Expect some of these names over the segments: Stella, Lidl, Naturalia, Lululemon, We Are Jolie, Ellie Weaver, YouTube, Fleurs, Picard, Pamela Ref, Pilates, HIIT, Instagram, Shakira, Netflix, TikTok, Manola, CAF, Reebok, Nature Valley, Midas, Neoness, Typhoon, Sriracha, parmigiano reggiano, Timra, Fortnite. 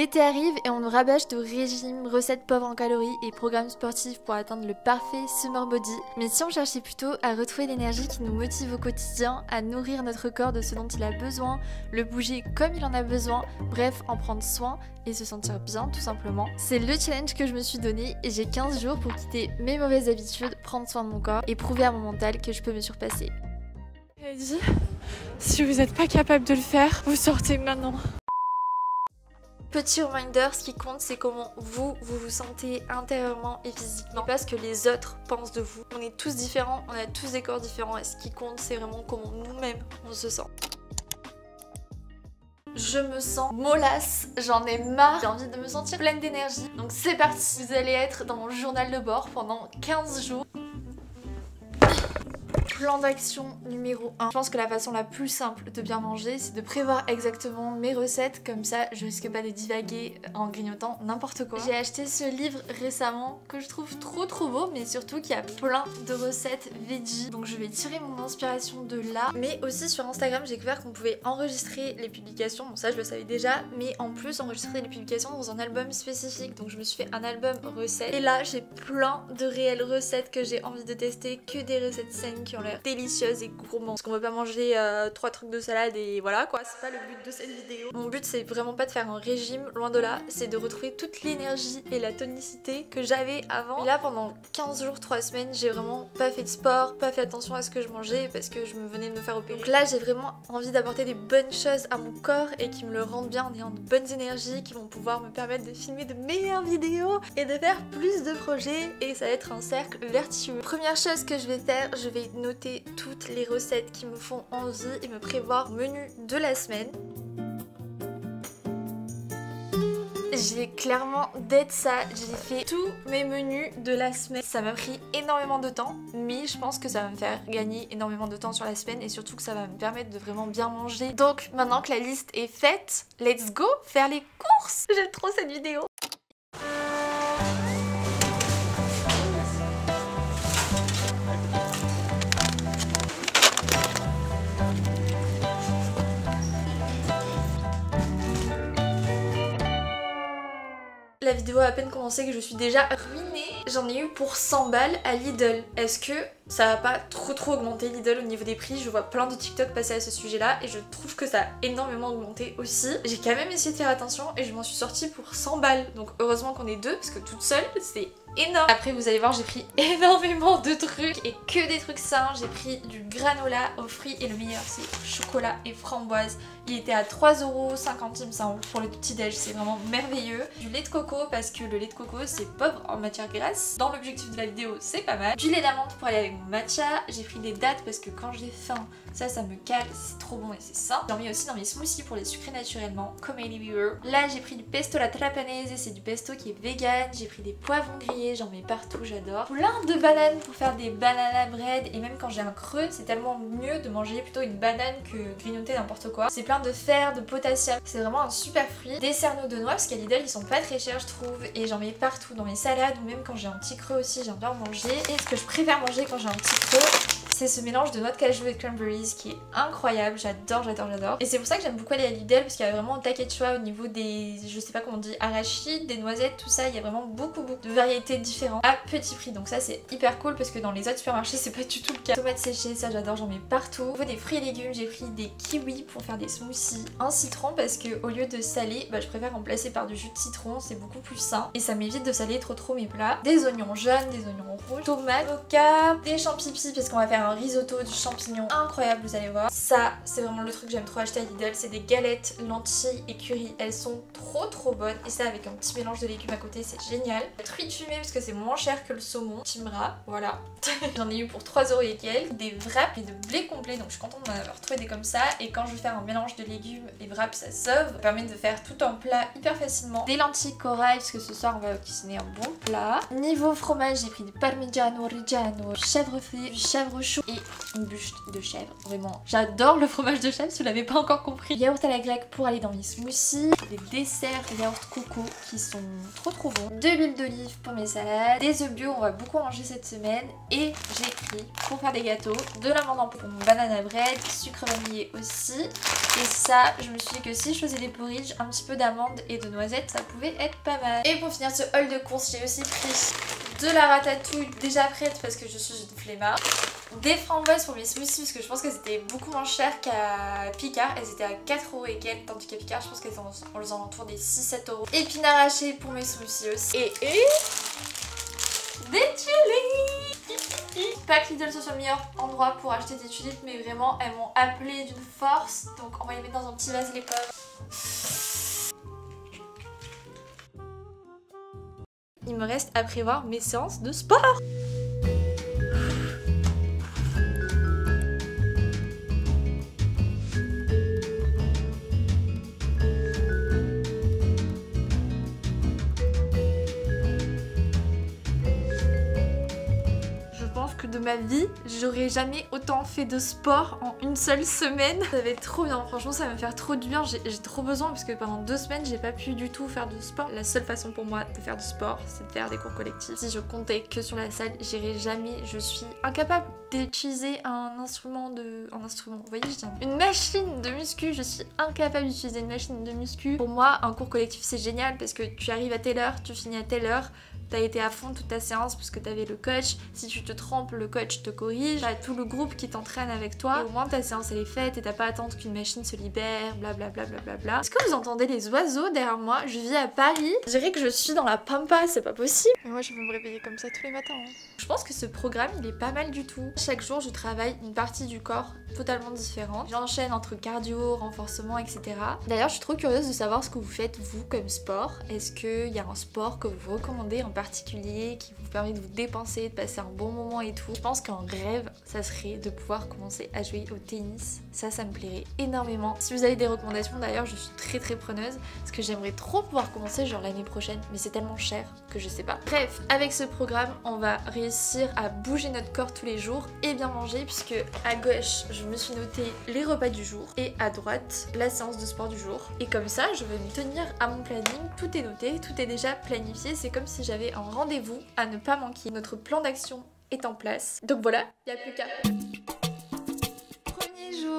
L'été arrive et on nous rabâche de régimes, recettes pauvres en calories et programmes sportifs pour atteindre le parfait summer body. Mais si on cherchait plutôt à retrouver l'énergie qui nous motive au quotidien, à nourrir notre corps de ce dont il a besoin, le bouger comme il en a besoin, bref, en prendre soin et se sentir bien tout simplement. C'est le challenge que je me suis donné et j'ai 15 jours pour quitter mes mauvaises habitudes, prendre soin de mon corps et prouver à mon mental que je peux me surpasser. Elle dit, si vous n'êtes pas capable de le faire, vous sortez maintenant. Petit reminder, ce qui compte c'est comment vous sentez intérieurement et physiquement, pas ce que les autres pensent de vous. On est tous différents, on a tous des corps différents et ce qui compte c'est vraiment comment nous-mêmes on se sent. Je me sens mollasse, j'en ai marre, j'ai envie de me sentir pleine d'énergie. Donc c'est parti, vous allez être dans mon journal de bord pendant 15 jours. Plan d'action numéro 1. Je pense que la façon la plus simple de bien manger, c'est de prévoir exactement mes recettes, comme ça je risque pas de divaguer en grignotant n'importe quoi. J'ai acheté ce livre récemment que je trouve trop beau, mais surtout qu'il y a plein de recettes veggie, donc je vais tirer mon inspiration de là. Mais aussi sur Instagram, j'ai découvert qu'on pouvait enregistrer les publications, bon ça je le savais déjà, mais en plus enregistrer les publications dans un album spécifique, donc je me suis fait un album recettes. Et là j'ai plein de réelles recettes que j'ai envie de tester, que des recettes saines qui ont délicieuse et gourmand. Parce qu'on veut pas manger 3 trucs de salade et voilà quoi, c'est pas le but de cette vidéo. Mon but c'est vraiment pas de faire un régime, loin de là, c'est de retrouver toute l'énergie et la tonicité que j'avais avant. Et là pendant 15 jours, 3 semaines, j'ai vraiment pas fait de sport, pas fait attention à ce que je mangeais parce que je venais de me faire opérer. Donc là j'ai vraiment envie d'apporter des bonnes choses à mon corps et qui me le rendent bien en ayant de bonnes énergies qui vont pouvoir me permettre de filmer de meilleures vidéos et de faire plus de projets et ça va être un cercle vertueux. Première chose que je vais faire, je vais noter toutes les recettes qui me font envie et me prévoir menu de la semaine. J'ai clairement dead ça, j'ai fait tous mes menus de la semaine. Ça m'a pris énormément de temps, mais je pense que ça va me faire gagner énormément de temps sur la semaine et surtout que ça va me permettre de vraiment bien manger. Donc maintenant que la liste est faite, let's go faire les courses. J'aime trop cette vidéo. La vidéo a à peine commencé que je suis déjà ruinée. J'en ai eu pour 100 balles à Lidl. Est-ce que ça va pas trop augmenter Lidl au niveau des prix? Je vois plein de TikTok passer à ce sujet-là et je trouve que ça a énormément augmenté aussi. J'ai quand même essayé de faire attention et je m'en suis sortie pour 100 balles. Donc heureusement qu'on est deux parce que toute seule, c'est énorme. Après vous allez voir, j'ai pris énormément de trucs et que des trucs sains. J'ai pris du granola aux fruits et le meilleur c'est chocolat et framboise. Il était à 3,50€ ça pour le petit déj, c'est vraiment merveilleux. Du lait de coco parce que le lait de coco c'est pauvre en matière grasse. Dans l'objectif de la vidéo c'est pas mal. Du lait d'amande pour aller avec mon matcha. J'ai pris des dattes parce que quand j'ai faim ça me cale, c'est trop bon et c'est sain. J'en mets aussi dans mes smoothies pour les sucrer naturellement comme Ellie Weaver. Là j'ai pris du pesto à la trapanese, c'est du pesto qui est vegan. J'ai pris des poivrons grillés, j'en mets partout, j'adore. Plein de bananes pour faire des banana bread et même quand j'ai un creux, c'est tellement mieux de manger plutôt une banane que grignoter n'importe quoi. C'est plein de fer, de potassium, c'est vraiment un super fruit. Des cerneaux de noix parce qu'à Lidl ils sont pas très chers je trouve et j'en mets partout dans mes salades ou même quand j'ai un petit creux aussi j'aime bien manger. Et ce que je préfère manger quand j'ai un petit creux, c'est ce mélange de noix de cajou et cranberries qui est incroyable, j'adore. Et c'est pour ça que j'aime beaucoup aller à Lidl parce qu'il y a vraiment un taquet de choix au niveau des, je sais pas comment on dit, arachides, des noisettes, tout ça, il y a vraiment beaucoup de variétés différentes à petit prix. Donc ça c'est hyper cool parce que dans les autres supermarchés c'est pas du tout le cas. Tomates séchées, ça j'adore, j'en mets partout. Au niveau des fruits et légumes, j'ai pris des kiwis pour faire des smoothies, un citron parce que au lieu de saler, bah, je préfère remplacer par du jus de citron, c'est beaucoup plus sain et ça m'évite de saler trop mes plats. Des oignons jaunes, des oignons rouges, tomates, coca, des champignons parce qu'on va faire un risotto du champignon incroyable, vous allez voir. Ça c'est vraiment le truc que j'aime trop acheter à Lidl, c'est des galettes lentilles et curry, elles sont trop bonnes et ça avec un petit mélange de légumes à côté c'est génial. Truite fumée parce que c'est moins cher que le saumon, Timra, voilà. J'en ai eu pour 3€ et quelques. Des wraps et de blé complet, donc je suis contente d'en avoir trouvé des comme ça et quand je vais faire un mélange de légumes et wraps ça sauve, ça permet de faire tout un plat hyper facilement. Des lentilles corail parce que ce soir on va cuisiner un bon plat. Niveau fromage, j'ai pris du parmigiano reggiano, chèvre frit, chèvre et une bûche de chèvre, vraiment j'adore le fromage de chèvre si vous l'avez pas encore compris. Yaourt à la grecque pour aller dans mes smoothies, des desserts desserts yaourt coco qui sont trop trop bons, de l'huile d'olive pour mes salades, des œufs bio, on va beaucoup manger cette semaine, et j'ai pris pour faire des gâteaux de l'amande pour mon banana bread, sucre vanillé aussi. Et ça, je me suis dit que si je faisais des porridges, un petit peu d'amandes et de noisettes, ça pouvait être pas mal. Et pour finir ce haul de course, j'ai aussi pris de la ratatouille déjà prête parce que je suis une flemmarde, des framboises pour mes smoothies parce que je pense que c'était beaucoup moins cher qu'à Picard, elles étaient à 4€ et quelques, tandis qu'à Picard je pense qu'elles sont aux alentours des 6-7€. Épinards hachés pour mes smoothies aussi, et des tulipes. Pack Lidl, ce soit le meilleur endroit pour acheter des tulipes, mais vraiment elles m'ont appelé d'une force, donc on va les mettre dans un petit vase les pauvres. Il me reste à prévoir mes séances de sport. De ma vie, j'aurais jamais autant fait de sport en une seule semaine. Ça va être trop bien, franchement ça va me faire trop du bien, j'ai trop besoin parce que pendant 2 semaines j'ai pas pu du tout faire de sport. La seule façon pour moi de faire du sport, c'est de faire des cours collectifs. Si je comptais que sur la salle, j'irais jamais, je suis incapable d'utiliser un instrument, vous voyez, je tiens une machine de muscu, je suis incapable d'utiliser une machine de muscu. Pour moi, un cours collectif c'est génial parce que tu arrives à telle heure, tu finis à telle heure, t'as été à fond toute ta séance parce que t'avais le coach, si tu te trompes le coach te corrige, t'as tout le groupe qui t'entraîne avec toi, et au moins ta séance elle est faite et t'as pas à attendre qu'une machine se libère, blablabla. Est-ce que vous entendez les oiseaux derrière moi? Je vis à Paris, je dirais que je suis dans la pampa, c'est pas possible. Mais moi je veux me réveiller comme ça tous les matins. Hein. Je pense que ce programme il est pas mal du tout. Chaque jour je travaille une partie du corps totalement différente, j'enchaîne entre cardio, renforcement, etc. D'ailleurs je suis trop curieuse de savoir ce que vous faites vous comme sport, est-ce qu'il y a un sport que vous recommandez en particulier qui vous permet de vous dépenser, de passer un bon moment et tout. Je pense qu'un rêve, ça serait de pouvoir commencer à jouer au tennis. Ça me plairait énormément. Si vous avez des recommandations d'ailleurs, je suis très très preneuse parce que j'aimerais trop pouvoir commencer genre l'année prochaine, mais c'est tellement cher que je sais pas. Bref, avec ce programme, on va réussir à bouger notre corps tous les jours et bien manger puisque à gauche, je me suis noté les repas du jour et à droite, la séance de sport du jour. Et comme ça, je vais me tenir à mon planning. Tout est noté, tout est déjà planifié. C'est comme si j'avais un rendez-vous à ne pas manquer. Notre plan d'action est en place. Donc voilà, il n'y a plus qu'à...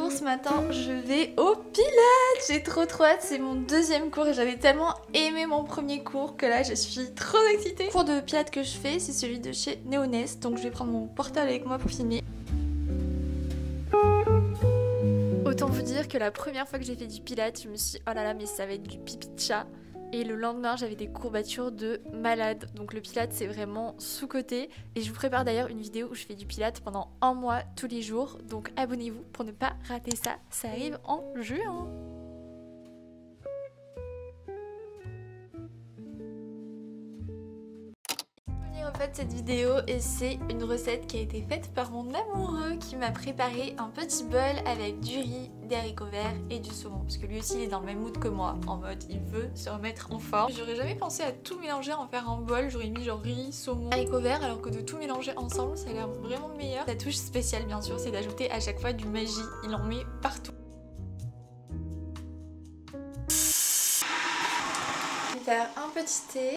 Ce matin je vais au Pilates, j'ai trop hâte, c'est mon 2e cours et j'avais tellement aimé mon 1er cours que là je suis trop excitée. Le cours de Pilates que je fais c'est celui de chez Neoness, donc je vais prendre mon portable avec moi pour filmer. Autant vous dire que la première fois que j'ai fait du Pilates je me suis dit oh là là mais ça va être du pipi de chat. Et le lendemain, j'avais des courbatures de malade. Donc le Pilate, c'est vraiment sous-coté. Et je vous prépare d'ailleurs une vidéo où je fais du Pilate pendant 1 mois tous les jours. Donc abonnez-vous pour ne pas rater ça. Ça arrive en juin. De cette vidéo, et c'est une recette qui a été faite par mon amoureux qui m'a préparé un petit bol avec du riz, des haricots verts et du saumon parce que lui aussi il est dans le même mood que moi, en mode il veut se remettre en forme. J'aurais jamais pensé à tout mélanger, en faire un bol, j'aurais mis genre riz, saumon, haricots verts, alors que de tout mélanger ensemble ça a l'air vraiment meilleur. La touche spéciale bien sûr c'est d'ajouter à chaque fois du magie, il en met partout. Je vais faire un petit thé.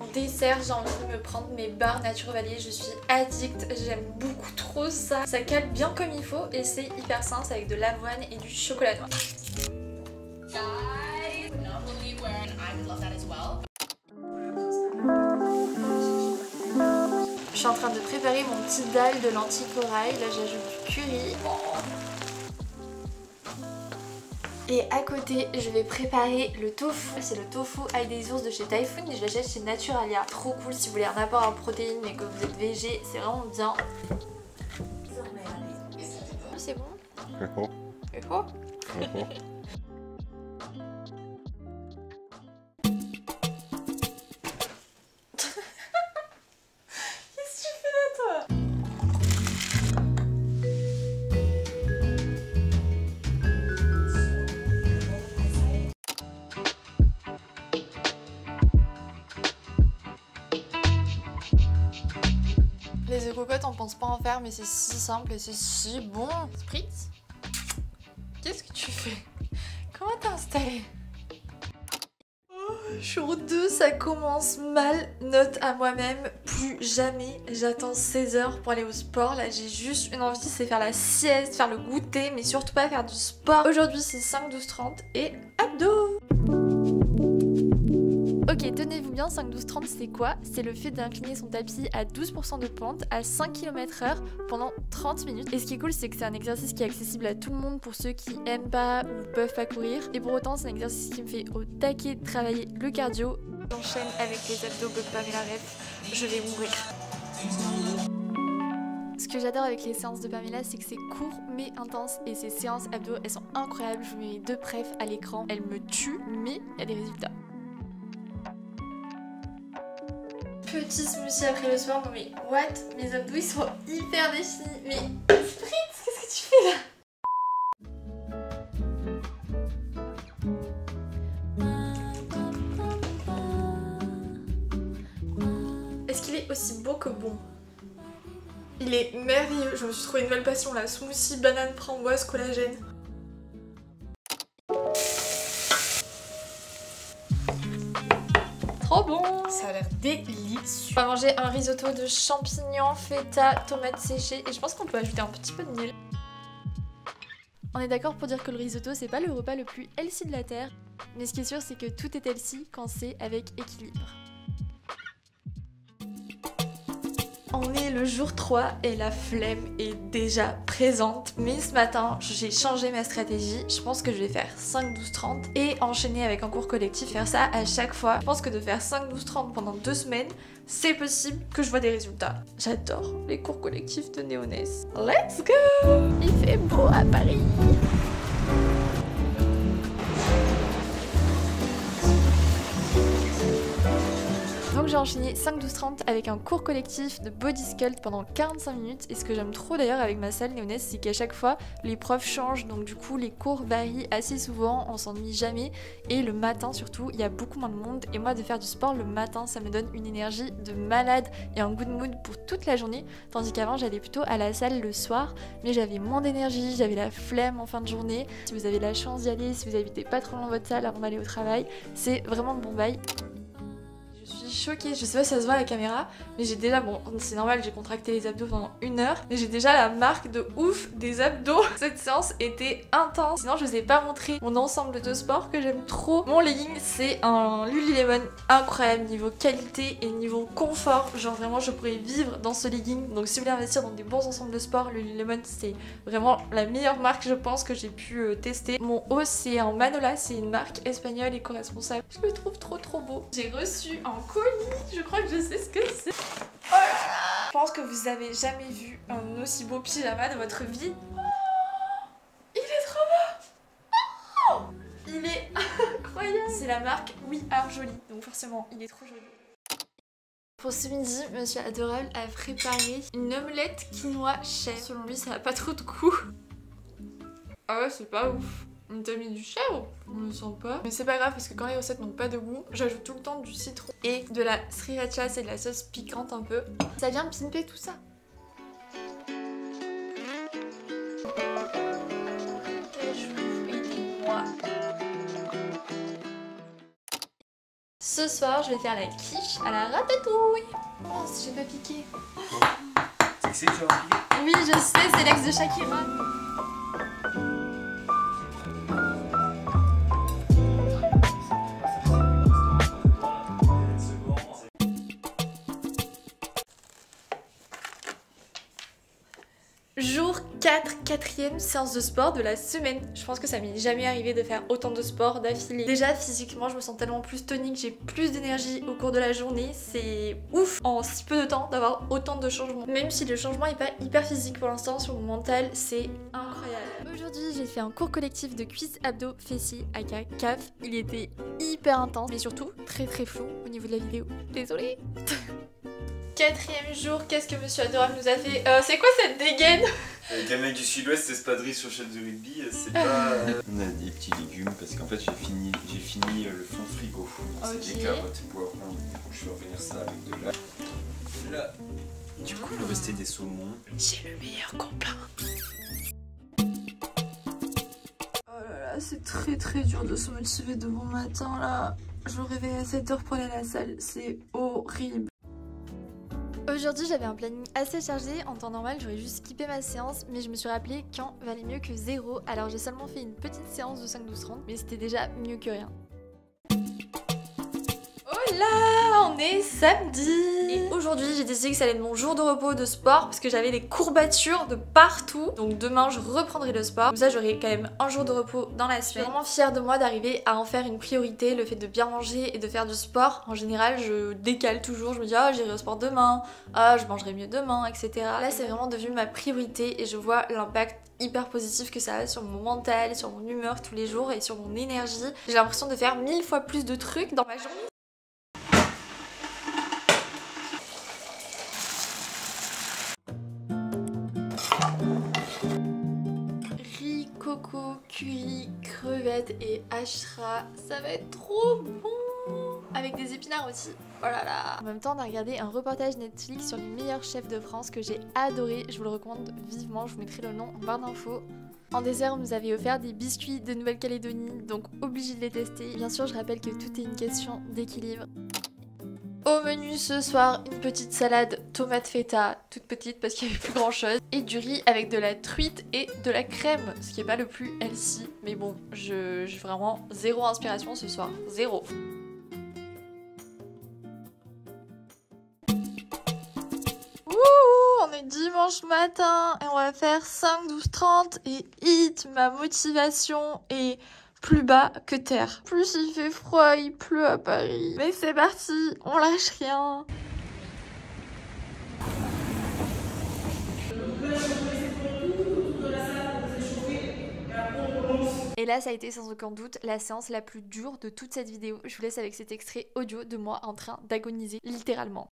En dessert, j'ai envie de me prendre mes barres Nature Valley, je suis addict, j'aime beaucoup trop ça. Ça cale bien comme il faut et c'est hyper sain, c'est avec de l'avoine et du chocolat noir. Je suis en train de préparer mon petit dalle de lentilles corail, là j'ajoute du curry. Et à côté, je vais préparer le tofu. C'est le tofu ail des ours de chez Typhoon et je l'achète chez Naturalia. Trop cool si vous voulez un apport en protéines mais que vous êtes végé, c'est vraiment bien. C'est bon ? C'est bon ? C'est bon ? C'est bon ? Les œufs cocottes, on pense pas en faire, mais c'est si simple et c'est si bon. Spritz, qu'est-ce que tu fais? Comment t'es installée? Jour 2, ça commence mal, note à moi-même, plus jamais. J'attends 16 heures pour aller au sport, là j'ai juste une envie, c'est faire la sieste, faire le goûter, mais surtout pas faire du sport. Aujourd'hui c'est 5-12-30 et abdos. Ok, tenez-vous bien, 5-12-30 c'est quoi? C'est le fait d'incliner son tapis à 12% de pente à 5 km/h pendant 30 minutes. Et ce qui est cool, c'est que c'est un exercice qui est accessible à tout le monde pour ceux qui aiment pas ou peuvent pas courir. Et pour autant, c'est un exercice qui me fait au taquet travailler le cardio. J'enchaîne avec les abdos de Pamela Ref, je vais mourir. Ce que j'adore avec les séances de Pamela, c'est que c'est court mais intense, et ces séances abdos, elles sont incroyables. Je mets deux prefs à l'écran, elles me tuent, mais il y a des résultats. Petit smoothie après le soir, non mais what? Mes abdos ils sont hyper définis, mais Spritz, qu'est-ce que tu fais là? Est-ce qu'il est aussi beau que bon? Il est merveilleux, je me suis trouvé une nouvelle passion là, smoothie, banane, framboise, collagène. Trop bon! Ça a l'air délicieux. On va manger un risotto de champignons, feta, tomates séchées, et je pense qu'on peut ajouter un petit peu de miel. On est d'accord pour dire que le risotto, c'est pas le repas le plus healthy de la terre, mais ce qui est sûr, c'est que tout est healthy quand c'est avec équilibre. On est le jour 3 et la flemme est déjà présente, mais ce matin j'ai changé ma stratégie. Je pense que je vais faire 5-12-30 et enchaîner avec un cours collectif, faire ça à chaque fois. Je pense que de faire 5-12-30 pendant 2 semaines, c'est possible que je vois des résultats. J'adore les cours collectifs de Neoness. Let's go! Il fait beau à Paris! Donc j'ai enchaîné 5-12-30 avec un cours collectif de body sculpt pendant 45 minutes. Et ce que j'aime trop d'ailleurs avec ma salle Neoness, c'est qu'à chaque fois, les profs changent. Donc du coup, les cours varient assez souvent, on s'ennuie jamais. Et le matin surtout, il y a beaucoup moins de monde. Et moi, de faire du sport le matin, ça me donne une énergie de malade et un good mood pour toute la journée. Tandis qu'avant, j'allais plutôt à la salle le soir. Mais j'avais moins d'énergie, j'avais la flemme en fin de journée. Si vous avez la chance d'y aller, si vous habitez pas trop loin de votre salle avant d'aller au travail, c'est vraiment bon bail. Choquée, je sais pas si ça se voit à la caméra, mais j'ai déjà, bon c'est normal, j'ai contracté les abdos pendant 1 heure, mais j'ai déjà la marque de ouf des abdos. Cette séance était intense, sinon je vous ai pas montré mon ensemble de sport que j'aime trop. Mon legging, c'est un Lululemon incroyable niveau qualité et niveau confort, genre vraiment je pourrais vivre dans ce legging. Donc si vous voulez investir dans des bons ensembles de sport, Lululemon c'est vraiment la meilleure marque je pense que j'ai pu tester. Mon haut, c'est un Manola, c'est une marque espagnole éco-responsable, je le trouve trop beau. J'ai reçu un coup, je crois que je sais ce que c'est. Oh là là, je pense que vous avez jamais vu un aussi beau pyjama de votre vie. Oh, il est trop beau. Oh, il est incroyable. C'est la marque We Are Jolie, donc forcément il est trop joli. Pour ce midi, Monsieur Adorable a préparé une omelette quinoa chèvre. Selon lui, ça n'a pas trop de goût. Ah ouais, c'est pas ouf. On t'a mis du chèvre, on ne le sent pas. Mais c'est pas grave parce que quand les recettes n'ont pas de goût, j'ajoute tout le temps du citron et de la sriracha, c'est de la sauce piquante un peu. Ça vient pimper tout ça. Ce soir, je vais faire la quiche à la ratatouille. Oh, j'ai pas piqué. C'est que tu vas piquer? Oui, je sais, c'est l'ex de Shakira. Jour 4, 4e séance de sport de la semaine. Je pense que ça m'est jamais arrivé de faire autant de sport d'affilée. Déjà physiquement je me sens tellement plus tonique, j'ai plus d'énergie au cours de la journée. C'est ouf en si peu de temps d'avoir autant de changements. Même si le changement est pas hyper physique pour l'instant, sur le mental c'est incroyable. Aujourd'hui j'ai fait un cours collectif de cuisses, abdos, fessiers, aka CAF. Il était hyper intense mais surtout très flou au niveau de la vidéo. Désolée. 4e jour, qu'est-ce que Monsieur Adorable nous a fait? C'est quoi cette dégaine? Avec un mec du sud-ouest, espadrille sur chef de rugby, c'est pas... On a des petits légumes parce qu'en fait j'ai fini le fond frigo. Okay. C'est des carottes et poivrons, je vais revenir ça avec de l'ail. Là, du coup il restait des saumons. J'ai le meilleur copain. Oh là là, c'est très dur de se motiver de bon matin là. Je me réveille à 7h pour aller à la salle, c'est horrible. Aujourd'hui j'avais un planning assez chargé, en temps normal j'aurais juste skippé ma séance, mais je me suis rappelé qu'un valait mieux que zéro, alors j'ai seulement fait une petite séance de 5-12-30, mais c'était déjà mieux que rien. Là, on est samedi. Et aujourd'hui, j'ai décidé que ça allait être mon jour de repos de sport parce que j'avais des courbatures de partout. Donc demain, je reprendrai le sport. Comme ça, j'aurai quand même un jour de repos dans la semaine. Je suis vraiment fière de moi d'arriver à en faire une priorité, le fait de bien manger et de faire du sport. En général, je décale toujours. Je me dis, ah, j'irai au sport demain. Ah, je mangerai mieux demain, etc. Là, c'est vraiment devenu ma priorité et je vois l'impact hyper positif que ça a sur mon mental, sur mon humeur tous les jours et sur mon énergie. J'ai l'impression de faire 1000 fois plus de trucs dans ma journée. Coco, curry, crevettes et hachera, ça va être trop bon! Avec des épinards aussi, oh là là! En même temps, on a regardé un reportage Netflix sur les meilleurs chefs de France que j'ai adoré, je vous le recommande vivement, je vous mettrai le nom en barre d'infos. En dessert, on nous avait offert des biscuits de Nouvelle-Calédonie, donc obligé de les tester. Bien sûr, je rappelle que tout est une question d'équilibre. Au menu ce soir, une petite salade tomate feta, toute petite parce qu'il n'y avait plus grand chose, et du riz avec de la truite et de la crème, ce qui n'est pas le plus healthy, mais bon, j'ai vraiment zéro inspiration ce soir, zéro. On est dimanche matin et on va faire 5-12-30 et hit, ma motivation est... plus bas que terre. Plus il fait froid, il pleut à Paris. Mais c'est parti, on lâche rien. Et là, ça a été sans aucun doute la séance la plus dure de toute cette vidéo. Je vous laisse avec cet extrait audio de moi en train d'agoniser littéralement.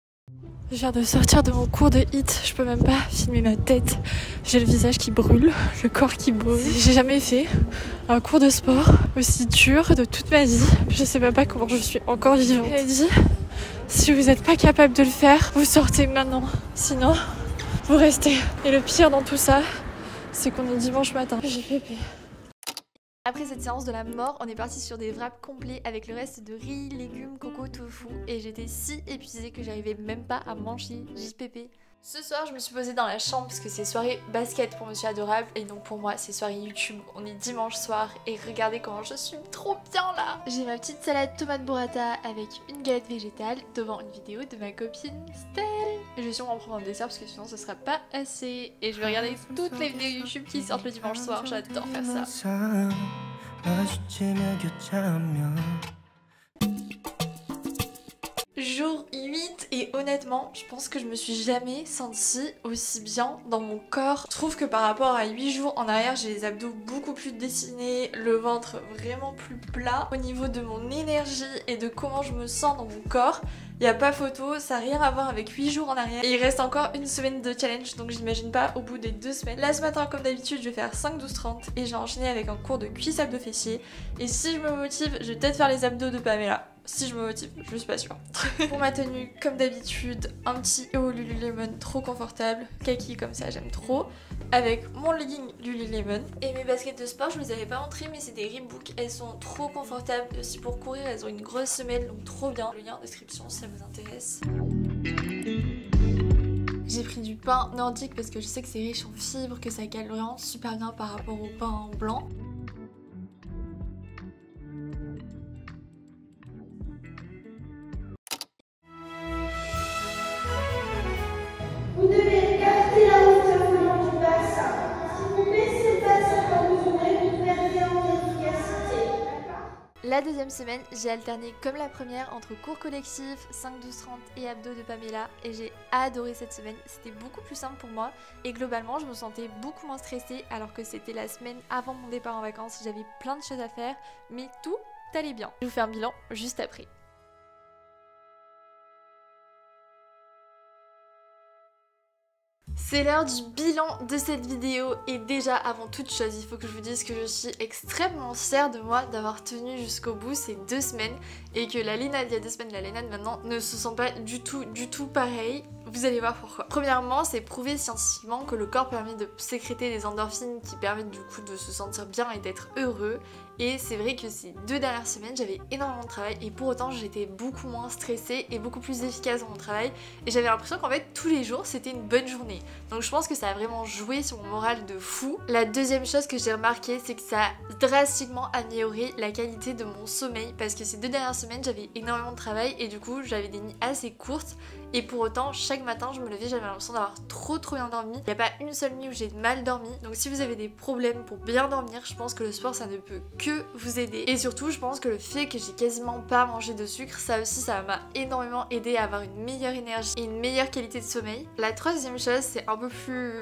Je viens de sortir de mon cours de HIIT, je peux même pas filmer ma tête. J'ai le visage qui brûle, le corps qui brûle. J'ai jamais fait un cours de sport aussi dur de toute ma vie. Je sais même pas comment je suis encore vivante. Elle a dit, si vous n'êtes pas capable de le faire, vous sortez maintenant. Sinon, vous restez. Et le pire dans tout ça, c'est qu'on est dimanche matin. J'ai pépé. Après cette séance de la mort, on est parti sur des wraps complets avec le reste de riz, légumes, coco, tofu et j'étais si épuisée que j'arrivais même pas à manger JPP. Ce soir, je me suis posée dans la chambre parce que c'est soirée basket pour Monsieur Adorable et donc pour moi, c'est soirée YouTube. On est dimanche soir et regardez comment je suis trop bien là! J'ai ma petite salade tomate burrata avec une galette végétale devant une vidéo de ma copine Stella. Et je vais sûrement prendre un dessert parce que sinon ce sera pas assez. Et je vais regarder toutes les vidéos YouTube qui sortent le dimanche soir, j'adore faire ça. Jour 8 et honnêtement, je pense que je me suis jamais sentie aussi bien dans mon corps. Je trouve que par rapport à 8 jours en arrière, j'ai les abdos beaucoup plus dessinés, le ventre vraiment plus plat. Au niveau de mon énergie et de comment je me sens dans mon corps, il n'y a pas photo, ça n'a rien à voir avec 8 jours en arrière. Et il reste encore une semaine de challenge, donc j'imagine pas au bout des 2 semaines. Là ce matin, comme d'habitude, je vais faire 5-12-30 et j'ai enchaîné avec un cours de cuisse abdos fessiers. Et si je me motive, je vais peut-être faire les abdos de Pamela. Si je me motive, je suis pas sûre. Pour ma tenue, comme d'habitude, un petit haut Lululemon trop confortable, kaki comme ça, j'aime trop, avec mon legging Lululemon. Et mes baskets de sport, je vous les avais pas montrées, mais c'est des Reebok, elles sont trop confortables. Et aussi pour courir, elles ont une grosse semelle, donc trop bien. Le lien en description si ça vous intéresse. J'ai pris du pain nordique parce que je sais que c'est riche en fibres, que ça calorie super bien par rapport au pain blanc. La deuxième semaine, j'ai alterné comme la première entre cours collectif, 5-12-30 et abdos de Pamela et j'ai adoré cette semaine, c'était beaucoup plus simple pour moi et globalement je me sentais beaucoup moins stressée alors que c'était la semaine avant mon départ en vacances, j'avais plein de choses à faire mais tout allait bien. Je vous fais un bilan juste après. C'est l'heure du bilan de cette vidéo et déjà avant toute chose il faut que je vous dise que je suis extrêmement fière de moi d'avoir tenu jusqu'au bout ces 2 semaines et que la Lina d'il y a 2 semaines et la Lina de maintenant ne se sent pas du tout pareil. Vous allez voir pourquoi. Premièrement, c'est prouvé scientifiquement que le corps permet de sécréter des endorphines qui permettent du coup de se sentir bien et d'être heureux. Et c'est vrai que ces deux dernières semaines, j'avais énormément de travail et pour autant j'étais beaucoup moins stressée et beaucoup plus efficace dans mon travail. Et j'avais l'impression qu'en fait tous les jours c'était une bonne journée. Donc je pense que ça a vraiment joué sur mon moral de fou. La deuxième chose que j'ai remarqué, c'est que ça a drastiquement amélioré la qualité de mon sommeil parce que ces deux dernières semaines j'avais énormément de travail et du coup j'avais des nuits assez courtes. Et pour autant, chaque matin je me levais, j'avais l'impression d'avoir trop bien dormi. Il n'y a pas une seule nuit où j'ai mal dormi. Donc si vous avez des problèmes pour bien dormir, je pense que le sport ça ne peut que vous aider. Et surtout je pense que le fait que j'ai quasiment pas mangé de sucre, ça aussi ça m'a énormément aidé à avoir une meilleure énergie et une meilleure qualité de sommeil. La troisième chose, c'est un peu plus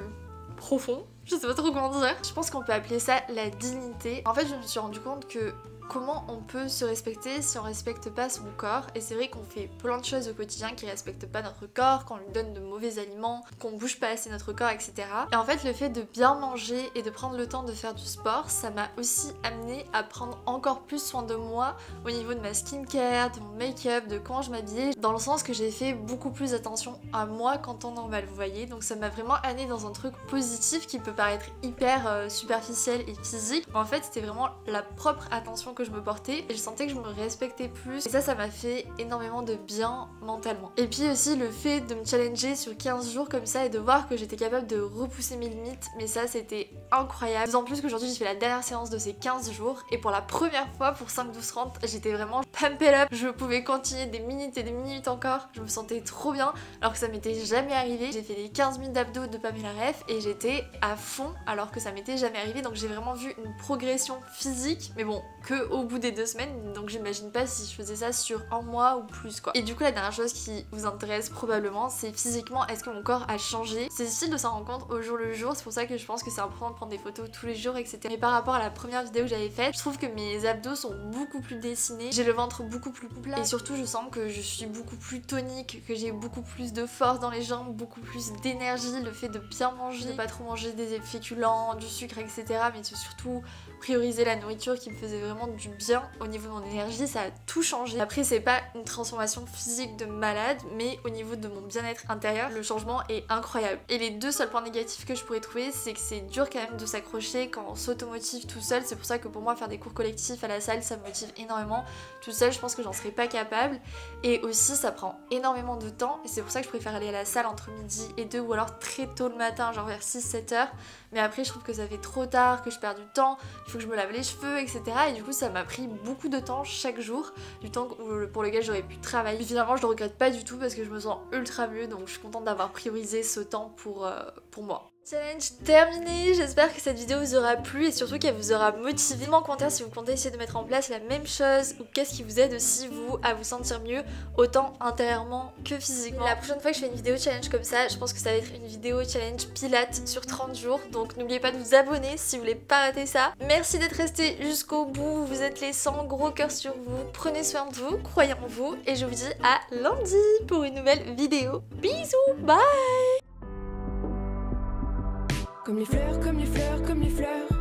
profond, je sais pas trop comment dire. Je pense qu'on peut appeler ça la dignité. En fait je me suis rendu compte que comment on peut se respecter si on respecte pas son corps. Et c'est vrai qu'on fait plein de choses au quotidien qui respectent pas notre corps, qu'on lui donne de mauvais aliments, qu'on bouge pas assez notre corps, etc. Et en fait le fait de bien manger et de prendre le temps de faire du sport, ça m'a aussi amené à prendre encore plus soin de moi au niveau de ma skincare, de mon make-up, de quand je m'habillais, dans le sens que j'ai fait beaucoup plus attention à moi quand on emballe, vous voyez. Donc ça m'a vraiment amené dans un truc positif qui peut paraître hyper superficiel et physique, mais en fait c'était vraiment la propre attention que je me portais et je sentais que je me respectais plus et ça m'a fait énormément de bien mentalement. Et puis aussi le fait de me challenger sur 15 jours comme ça et de voir que j'étais capable de repousser mes limites, mais ça c'était incroyable. D'autant plus qu'aujourd'hui j'ai fait la dernière séance de ces 15 jours et pour la première fois pour 5-12-30 j'étais vraiment pumped up, je pouvais continuer des minutes et des minutes encore, je me sentais trop bien alors que ça m'était jamais arrivé. J'ai fait les 15 minutes d'abdos de Pamela Ref et j'étais à fond alors que ça m'était jamais arrivé, donc j'ai vraiment vu une progression physique, mais bon, que au bout des 2 semaines, donc j'imagine pas si je faisais ça sur un mois ou plus quoi. Et du coup la dernière chose qui vous intéresse probablement, c'est physiquement, est-ce que mon corps a changé. C'est difficile de s'en rendre compte au jour le jour, c'est pour ça que je pense que c'est important de prendre des photos tous les jours, etc. Mais par rapport à la première vidéo que j'avais faite, je trouve que mes abdos sont beaucoup plus dessinés, j'ai le ventre beaucoup plus plat et surtout je sens que je suis beaucoup plus tonique, que j'ai beaucoup plus de force dans les jambes, beaucoup plus d'énergie. Le fait de bien manger, de pas trop manger des féculents, du sucre, etc. Mais de surtout prioriser la nourriture qui me faisait vraiment du bien au niveau de mon énergie, ça a tout changé. Après c'est pas une transformation physique de malade, mais au niveau de mon bien-être intérieur, le changement est incroyable. Et les deux seuls points négatifs que je pourrais trouver, c'est que c'est dur quand même de s'accrocher quand on s'automotive tout seul. C'est pour ça que pour moi faire des cours collectifs à la salle, ça me motive énormément. Tout seul je pense que j'en serais pas capable, et aussi ça prend énormément de temps et c'est pour ça que je préfère aller à la salle entre midi et 2 ou alors très tôt le matin, genre vers 6-7 heures. Mais après je trouve que ça fait trop tard, que je perds du temps, il faut que je me lave les cheveux, etc. Et du coup ça m'a pris beaucoup de temps chaque jour, du temps pour lequel j'aurais pu travailler. Et finalement je le regrette pas du tout parce que je me sens ultra mieux, donc je suis contente d'avoir priorisé ce temps pour moi. Challenge terminé, j'espère que cette vidéo vous aura plu et surtout qu'elle vous aura motivé. Dites-moi en commentaire si vous comptez essayer de mettre en place la même chose ou qu'est-ce qui vous aide aussi vous à vous sentir mieux, autant intérieurement que physiquement. La prochaine fois que je fais une vidéo challenge comme ça, je pense que ça va être une vidéo challenge pilates sur 30 jours, donc n'oubliez pas de vous abonner si vous voulez pas rater ça. Merci d'être resté jusqu'au bout, vous êtes les 100, gros cœur sur vous, prenez soin de vous, croyez en vous et je vous dis à lundi pour une nouvelle vidéo. Bisous, bye. Comme les fleurs, comme les fleurs, comme les fleurs.